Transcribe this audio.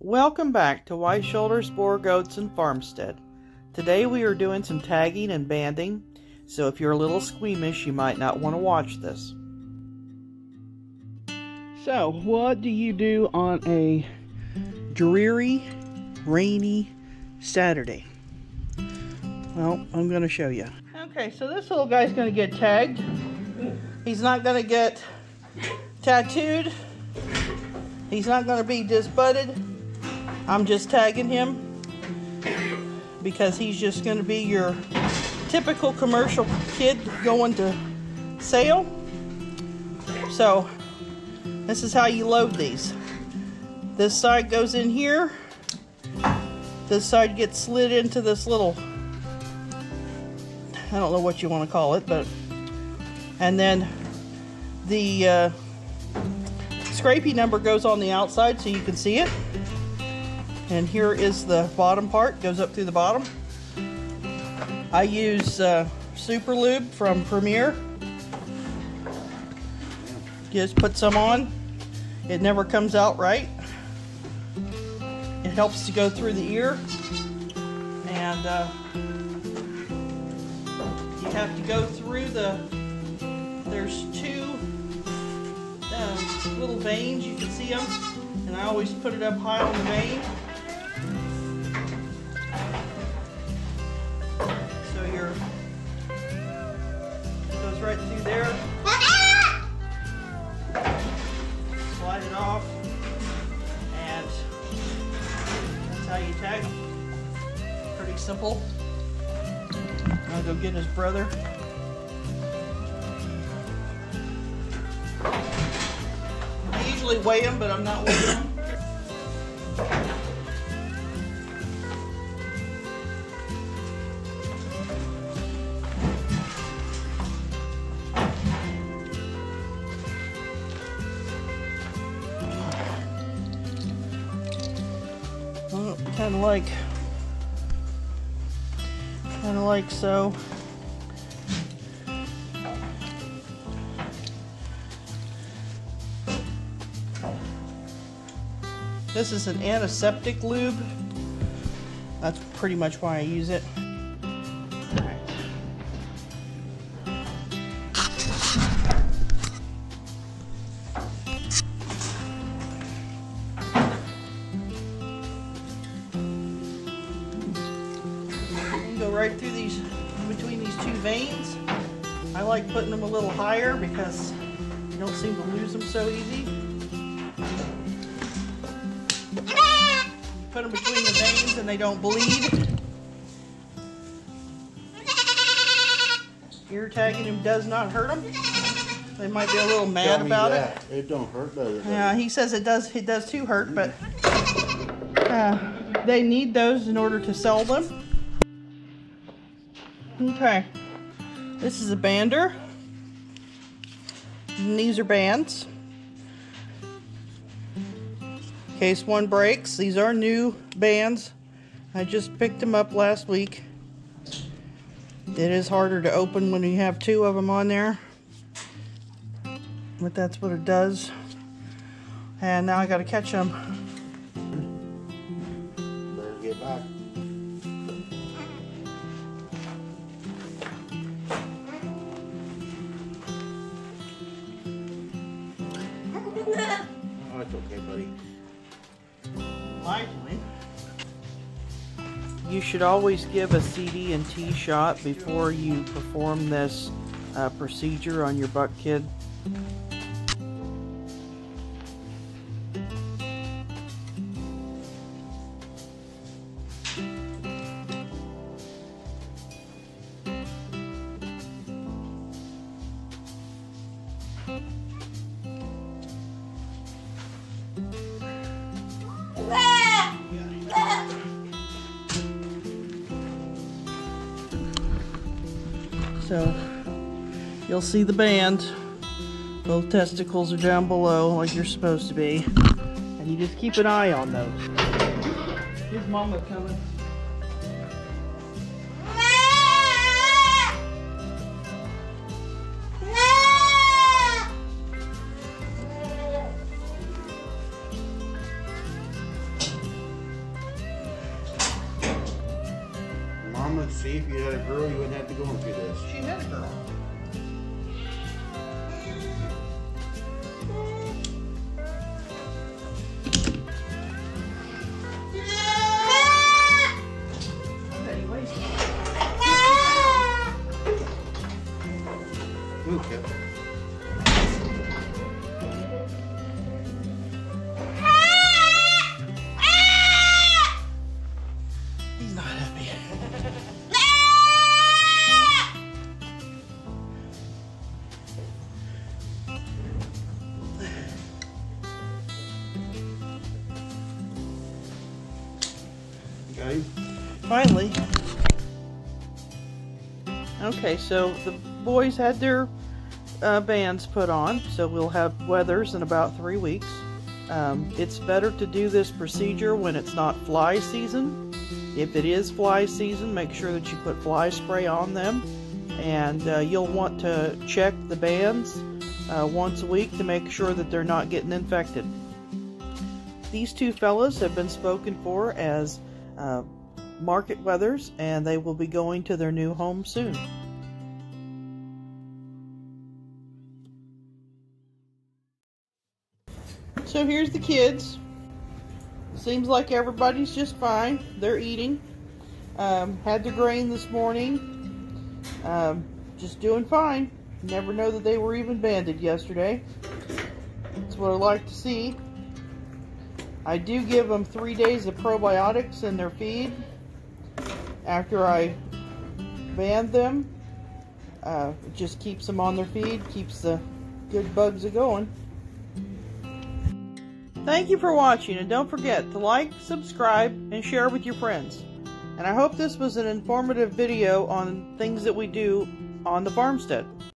Welcome back to White Shoulders, Boer Goats, and Farmstead. Today we are doing some tagging and banding, so if you're a little squeamish, you might not want to watch this. So, what do you do on a dreary, rainy Saturday? Well, I'm going to show you. Okay, so this little guy's going to get tagged. He's not going to get tattooed. He's not going to be disbudded. I'm just tagging him because he's just going to be your typical commercial kid going to sale. So this is how you load these. This side goes in here. This side gets slid into this little, I don't know what you want to call it, but, and then the scrapey number goes on the outside so you can see it. And here is the bottom part, goes up through the bottom. I use Super Lube from Premier. Just put some on. It never comes out right. It helps to go through the ear. And you have to go through the, there's two little veins, you can see them. And I always put it up high on the vein. So it goes right through there. Slide it off. And that's how you tag. Pretty simple. I'll go get his brother. I usually weigh them, but I'm not weighing them. Well, kind of like so. This is an antiseptic lube. That's pretty much why I use it. All right. You go right through these, between these two veins. I like putting them a little higher because you don't seem to lose them so easy. Put them between the veins and they don't bleed. Ear tagging him does not hurt them. They might be a little mad about it. It don't hurt, does it? Yeah, he says it does too hurt, but they need those in order to sell them. Okay, this is a bander. And these are bands. In case one breaks. These are new bands. I just picked them up last week. It is harder to open when you have two of them on there, but that's what it does. And now I gotta catch them. Better get back. Oh, it's okay, buddy. Lively. You should always give a CD&T shot before you perform this procedure on your buck kid. So you'll see the band. Both testicles are down below like you're supposed to be. And you just keep an eye on those. Here's mama coming. wanted to see if you had a girl, you wouldn't have to go through this. She had a girl. Finally. Okay, so the boys had their bands put on, so we'll have weathers in about 3 weeks. It's better to do this procedure when it's not fly season. If it is fly season, make sure that you put fly spray on them, and you'll want to check the bands once a week to make sure that they're not getting infected. These two fellas have been spoken for as market weathers, and they will be going to their new home soon. So here's the kids. Seems like everybody's just fine. They're eating. Had their grain this morning. Just doing fine. Never know that they were even banded yesterday. That's what I like to see. I do give them 3 days of probiotics in their feed after I band them. It just keeps them on their feed, keeps the good bugs a-going. Thank you for watching, and don't forget to like, subscribe, and share with your friends. And I hope this was an informative video on things that we do on the farmstead.